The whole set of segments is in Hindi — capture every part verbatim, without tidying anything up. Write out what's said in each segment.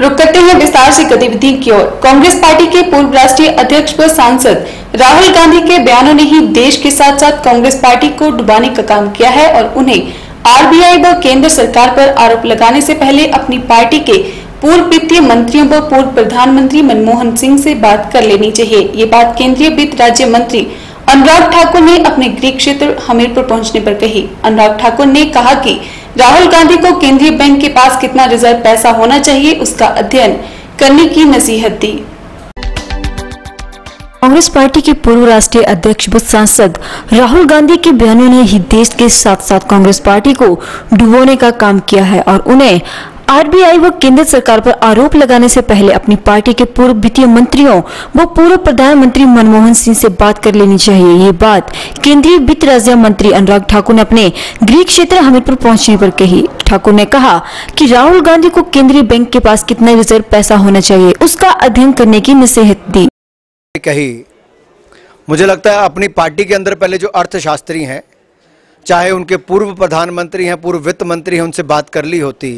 रुक करते हैं विस्तार से गतिविधि की ओर। कांग्रेस पार्टी के पूर्व राष्ट्रीय अध्यक्ष व सांसद राहुल गांधी के बयानों ने ही देश के साथ साथ कांग्रेस पार्टी को डुबाने का काम किया है और उन्हें आरबीआई व केंद्र सरकार पर आरोप लगाने से पहले अपनी पार्टी के पूर्व वित्तीय मंत्रियों व पूर्व प्रधानमंत्री मनमोहन सिंह से बात कर लेनी चाहिए। ये बात केंद्रीय वित्त राज्य मंत्री अनुराग ठाकुर ने अपने गृह क्षेत्र हमीरपुर पहुंचने पर कही। अनुराग ठाकुर ने कहा कि राहुल गांधी को केंद्रीय बैंक के पास कितना रिजर्व पैसा होना चाहिए उसका अध्ययन करने की नसीहत दी। कांग्रेस पार्टी के पूर्व राष्ट्रीय अध्यक्ष व सांसद राहुल गांधी के बयानों ने ही देश के साथ साथ कांग्रेस पार्टी को डुबोने का काम किया है और उन्हें आरबीआई व केंद्र सरकार पर आरोप लगाने से पहले अपनी पार्टी के पूर्व वित्तीय मंत्रियों व पूर्व प्रधानमंत्री मनमोहन सिंह से बात कर लेनी चाहिए। ये बात केंद्रीय वित्त राज्य मंत्री अनुराग ठाकुर ने अपने गृह क्षेत्र हमीरपुर पहुंचने पर कही। ठाकुर ने कहा कि राहुल गांधी को केंद्रीय बैंक के पास कितना रिजर्व पैसा होना चाहिए उसका अध्ययन करने की नसीहत दी। कही मुझे लगता है अपनी पार्टी के अंदर पहले जो अर्थशास्त्री हैं, चाहे उनके पूर्व प्रधानमंत्री हैं, पूर्व वित्त मंत्री हैं, उनसे बात कर ली होती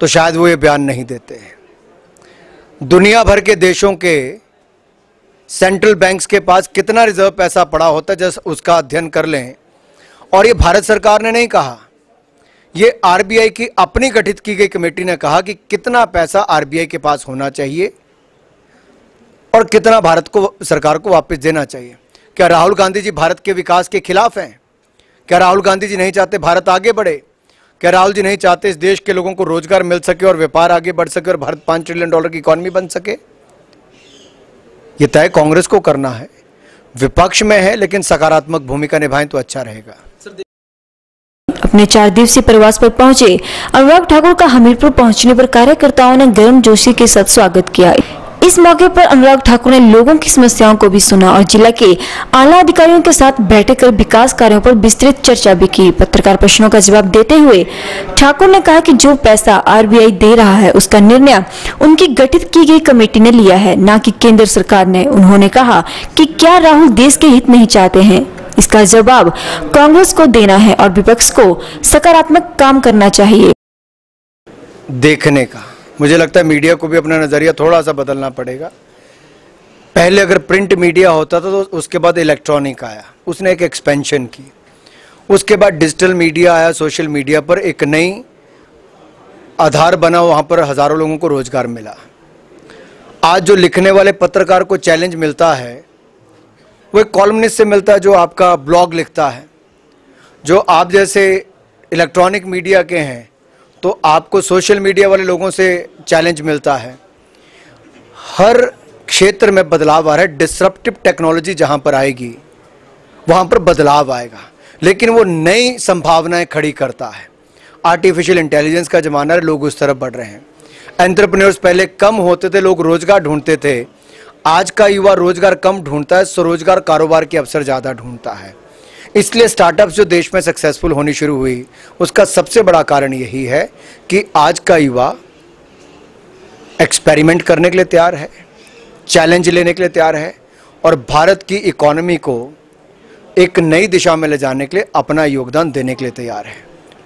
तो शायद वो ये बयान नहीं देते हैं। दुनिया भर के देशों के सेंट्रल बैंक्स के पास कितना रिजर्व पैसा पड़ा होता है जैसे उसका अध्ययन कर लें। और ये भारत सरकार ने नहीं कहा, ये आरबीआई की अपनी गठित की गई कमेटी ने कहा कि कितना पैसा आरबीआई के पास होना चाहिए और कितना भारत को सरकार को वापस देना चाहिए। क्या राहुल गांधी जी भारत के विकास के खिलाफ हैं? क्या राहुल गांधी जी नहीं चाहते भारत आगे बढ़े? क्या राहुल जी नहीं चाहते इस देश के लोगों को रोजगार मिल सके और व्यापार आगे बढ़ सके और भारत पाँच ट्रिलियन डॉलर की इकोनॉमी बन सके? ये तय कांग्रेस को करना है। विपक्ष में है लेकिन सकारात्मक भूमिका निभाएं तो अच्छा रहेगा। अपने चार दिवसीय प्रवास पर पहुंचे अनुराग ठाकुर का हमीरपुर पहुंचने पर कार्यकर्ताओं ने गर्मजोशी के साथ स्वागत किया। इस मौके पर अनुराग ठाकुर ने लोगों की समस्याओं को भी सुना और जिला के आला अधिकारियों के साथ बैठक कर विकास कार्यों पर विस्तृत चर्चा भी की। पत्रकार प्रश्नों का जवाब देते हुए ठाकुर ने कहा कि जो पैसा आरबीआई दे रहा है उसका निर्णय उनकी गठित की गई कमेटी ने लिया है, न कि केंद्र सरकार ने। उन्होंने कहा कि क्या राहुल देश के हित नहीं चाहते हैं? इसका जवाब कांग्रेस को देना है और विपक्ष को सकारात्मक काम करना चाहिए। देखने का मुझे लगता है मीडिया को भी अपना नज़रिया थोड़ा सा बदलना पड़ेगा। पहले अगर प्रिंट मीडिया होता था तो उसके बाद इलेक्ट्रॉनिक आया, उसने एक एक्सपेंशन की, उसके बाद डिजिटल मीडिया आया, सोशल मीडिया पर एक नई आधार बना, वहाँ पर हज़ारों लोगों को रोज़गार मिला। आज जो लिखने वाले पत्रकार को चैलेंज मिलता है वो एक कॉलमनिस्ट से मिलता है जो आपका ब्लॉग लिखता है। जो आप जैसे इलेक्ट्रॉनिक मीडिया के हैं तो आपको सोशल मीडिया वाले लोगों से चैलेंज मिलता है। हर क्षेत्र में बदलाव आ रहा है। डिसरप्टिव टेक्नोलॉजी जहां पर आएगी वहां पर बदलाव आएगा, लेकिन वो नई संभावनाएं खड़ी करता है। आर्टिफिशियल इंटेलिजेंस का ज़माना है, लोग उस तरफ बढ़ रहे हैं। एंटरप्रेन्योर्स पहले कम होते थे, लोग रोजगार ढूंढते थे। आज का युवा रोजगार कम ढूंढता है, स्वरोजगार कारोबार के अवसर ज़्यादा ढूंढता है। इसलिए स्टार्टअप्स जो देश में सक्सेसफुल होनी शुरू हुई उसका सबसे बड़ा कारण यही है कि आज का युवा एक्सपेरिमेंट करने के लिए तैयार है, चैलेंज लेने के लिए तैयार है और भारत की इकोनॉमी को एक नई दिशा में ले जाने के लिए अपना योगदान देने के लिए तैयार है।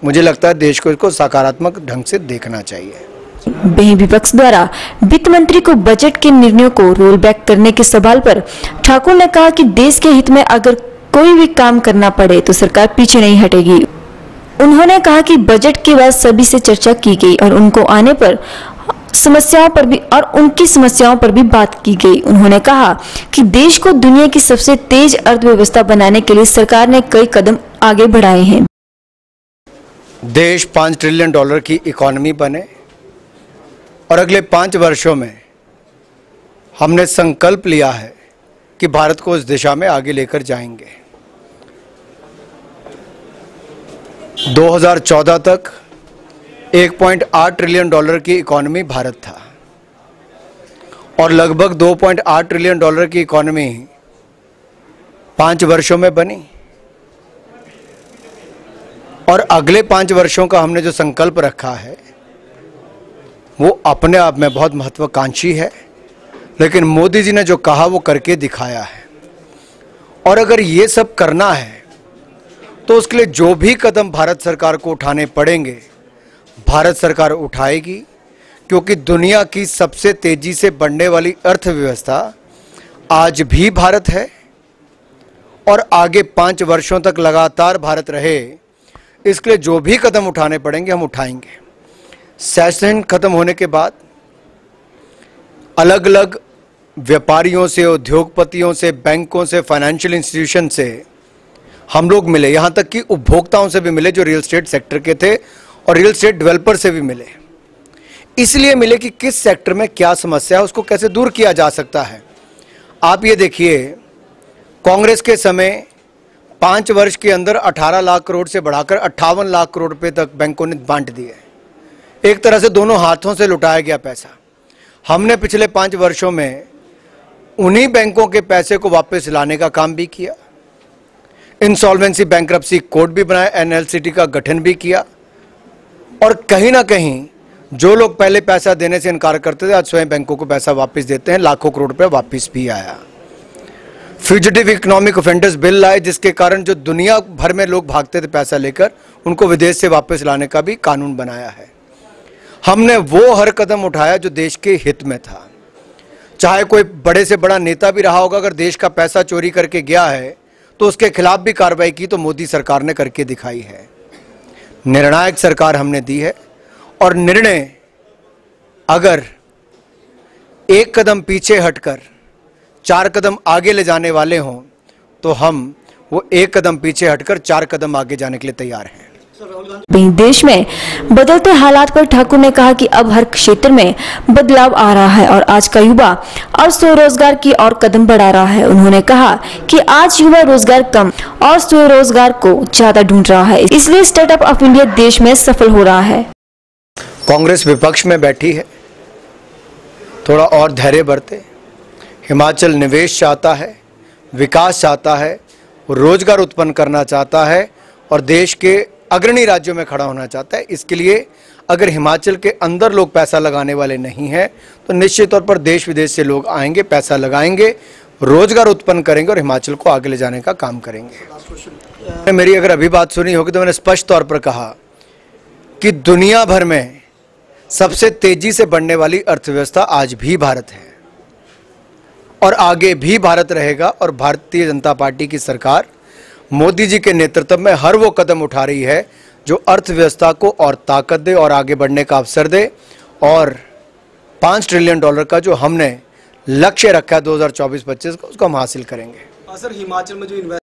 मुझे लगता है देश को इसको सकारात्मक ढंग से देखना चाहिए। वहीं विपक्ष द्वारा वित्त मंत्री को बजट के निर्णयों को रोल बैक करने के सवाल पर ठाकुर ने कहा कि देश के हित में अगर कोई भी काम करना पड़े तो सरकार पीछे नहीं हटेगी। उन्होंने कहा कि बजट के बाद सभी से चर्चा की गई और उनको आने पर समस्याओं पर भी और उनकी समस्याओं पर भी बात की गई। उन्होंने कहा कि देश को दुनिया की सबसे तेज अर्थव्यवस्था बनाने के लिए सरकार ने कई कदम आगे बढ़ाए हैं। देश पाँच ट्रिलियन डॉलर की इकोनॉमी बने और अगले पाँच वर्षों में हमने संकल्प लिया है कि भारत को उस दिशा में आगे लेकर जाएंगे। दो हज़ार चौदह तक एक पॉइंट आठ ट्रिलियन डॉलर की इकोनॉमी भारत था और लगभग दो पॉइंट आठ ट्रिलियन डॉलर की इकोनॉमी पाँच वर्षों में बनी। और अगले पाँच वर्षों का हमने जो संकल्प रखा है वो अपने आप में बहुत महत्वाकांक्षी है, लेकिन मोदी जी ने जो कहा वो करके दिखाया है। और अगर ये सब करना है तो उसके लिए जो भी कदम भारत सरकार को उठाने पड़ेंगे भारत सरकार उठाएगी, क्योंकि दुनिया की सबसे तेजी से बढ़ने वाली अर्थव्यवस्था आज भी भारत है और आगे पाँच वर्षों तक लगातार भारत रहे, इसके लिए जो भी कदम उठाने पड़ेंगे हम उठाएंगे। सेशन खत्म होने के बाद अलग अलग व्यापारियों से, उद्योगपतियों से, बैंकों से, फाइनेंशियल इंस्टीट्यूशन से हम लोग मिले, यहाँ तक कि उपभोक्ताओं से भी मिले जो रियल एस्टेट सेक्टर के थे, और रियल एस्टेट डेवलपर से भी मिले। इसलिए मिले कि किस सेक्टर में क्या समस्या है, उसको कैसे दूर किया जा सकता है। आप ये देखिए, कांग्रेस के समय पाँच वर्ष के अंदर अठारह लाख करोड़ से बढ़ाकर अट्ठावन लाख करोड़ रुपये तक बैंकों ने बांट दिए। एक तरह से दोनों हाथों से लुटाया गया पैसा। हमने पिछले पाँच वर्षों में उन्हीं बैंकों के पैसे को वापस लाने का काम भी किया, इंसॉल्वेंसी बैंक्रप्सी कोड भी बनाया, एन एल सी टी का गठन भी किया, और कहीं ना कहीं जो लोग पहले पैसा देने से इनकार करते थे आज स्वयं बैंकों को पैसा वापस देते हैं। लाखों करोड़ रुपये वापस भी आया। फ्यूजिटिव इकोनॉमिक ऑफेंडर्स बिल लाए, जिसके कारण जो दुनिया भर में लोग भागते थे पैसा लेकर, उनको विदेश से वापस लाने का भी कानून बनाया है। हमने वो हर कदम उठाया जो देश के हित में था। चाहे कोई बड़े से बड़ा नेता भी रहा होगा, अगर देश का पैसा चोरी करके गया है तो उसके खिलाफ भी कार्रवाई की तो मोदी सरकार ने करके दिखाई है। निर्णायक सरकार हमने दी है, और निर्णय अगर एक कदम पीछे हटकर चार कदम आगे ले जाने वाले हों तो हम वो एक कदम पीछे हटकर चार कदम आगे जाने के लिए तैयार हैं। देश में बदलते हालात पर ठाकुर ने कहा कि अब हर क्षेत्र में बदलाव आ रहा है और आज का युवा अब स्वरोजगार की ओर कदम बढ़ा रहा है। उन्होंने कहा कि आज युवा रोजगार कम और स्वरोजगार को ज्यादा ढूंढ रहा है, इसलिए स्टार्टअप ऑफ इंडिया देश में सफल हो रहा है। कांग्रेस विपक्ष में बैठी है, थोड़ा और धैर्य बरते। हिमाचल निवेश चाहता है, विकास चाहता है, रोजगार उत्पन्न करना चाहता है और देश के अग्रणी राज्यों में खड़ा होना चाहता है। इसके लिए अगर हिमाचल के अंदर लोग पैसा लगाने वाले नहीं हैं तो निश्चित तौर पर देश विदेश से लोग आएंगे, पैसा लगाएंगे, रोजगार उत्पन्न करेंगे और हिमाचल को आगे ले जाने का काम करेंगे। मेरी अगर अभी बात सुनी होगी तो मैंने स्पष्ट तौर पर कहा कि दुनिया भर में सबसे तेजी से बढ़ने वाली अर्थव्यवस्था आज भी भारत है और आगे भी भारत रहेगा, और भारतीय जनता पार्टी की सरकार मोदी जी के नेतृत्व में हर वो कदम उठा रही है जो अर्थव्यवस्था को और ताकत दे और आगे बढ़ने का अवसर दे। और पाँच ट्रिलियन डॉलर का जो हमने लक्ष्य रखा है दो हज़ार चौबीस पच्चीस का, उसको हम हासिल करेंगे। सर, हिमाचल में जो